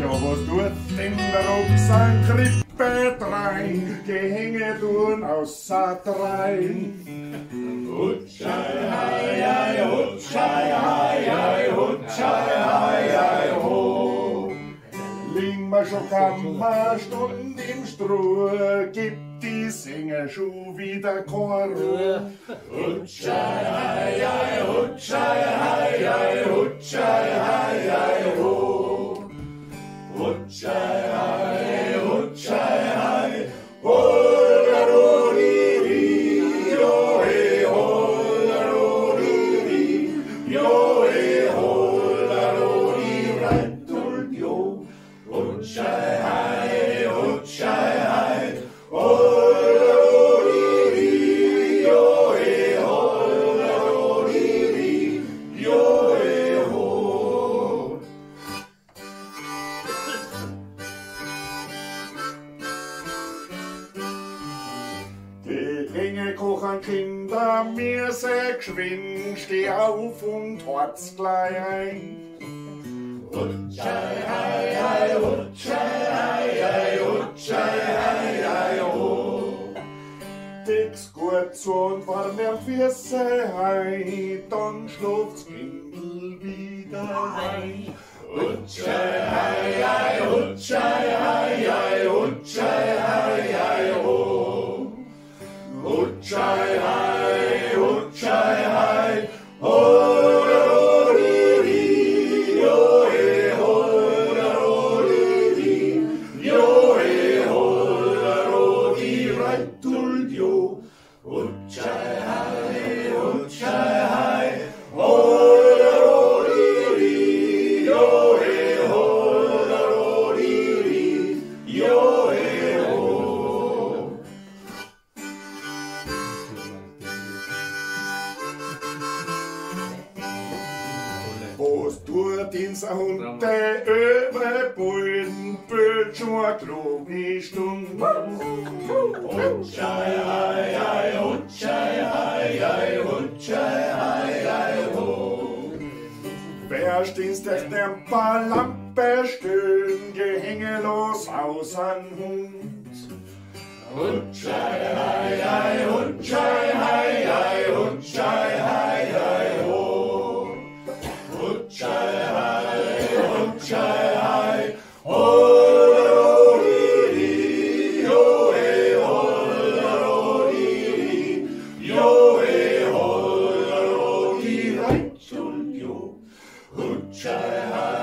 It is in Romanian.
Jag var duttender och sang Krippetrein, gehänget und aussatt rein. Hutschei, hei, hei, hutschei, hei, hei, hutschei, hei, hei, ho. Lingmarsch och kammarstund im Struhe, gibt die Sänger schon wieder Chor. Hutschei, hei, hei, hutschei, hei, hei, hutschei, hei, hei, ho. Hutschei, hei, hutschei, hei, ho, ri, jo, he, ho, ri, jo, he, ho, ri, reit und jo. Hutschei, hei, hutschei, hei, ho. Kochen Kinder, mir sehr geschwind, steh auf und hort's gleich ein. Hutschei, hei, hei, hutschei, hei, hei, hutschei, hei, hei, ho. Dick's gut zu und warm am Füße, hei, dann schlaft's Kindl wieder ein. Hutschei, hei, hei, hutschei, hei, hei, hutschei, hei, hei, ho. Hutschei, hei, hutschei, hei, ho, ri, jo, he, ho, ri, jo, he, ho, ri, reit und jo. Hutschei, hei, hutschei, hei, ho, ri, jo, he, ho, ri, jo, he. Was tut unser Hund, der Öwerbullen, büllt schon eine kluge Stunde. Hutschei, hei, hei, hutschei, hei, hei, hutschei, hei, hei, ho. Wer stehst dich dem Palampe stöhn, gehängelos aus an Hund? Hutschei, hei, hei, hutschei, hei, hei, hutschei, hei, hei, ho. Hutschei, hei, hutschei, hei, ho, ri, jo, he, ho, ri, jo, he, ho, ri, reit und jo. Hutschei, hei.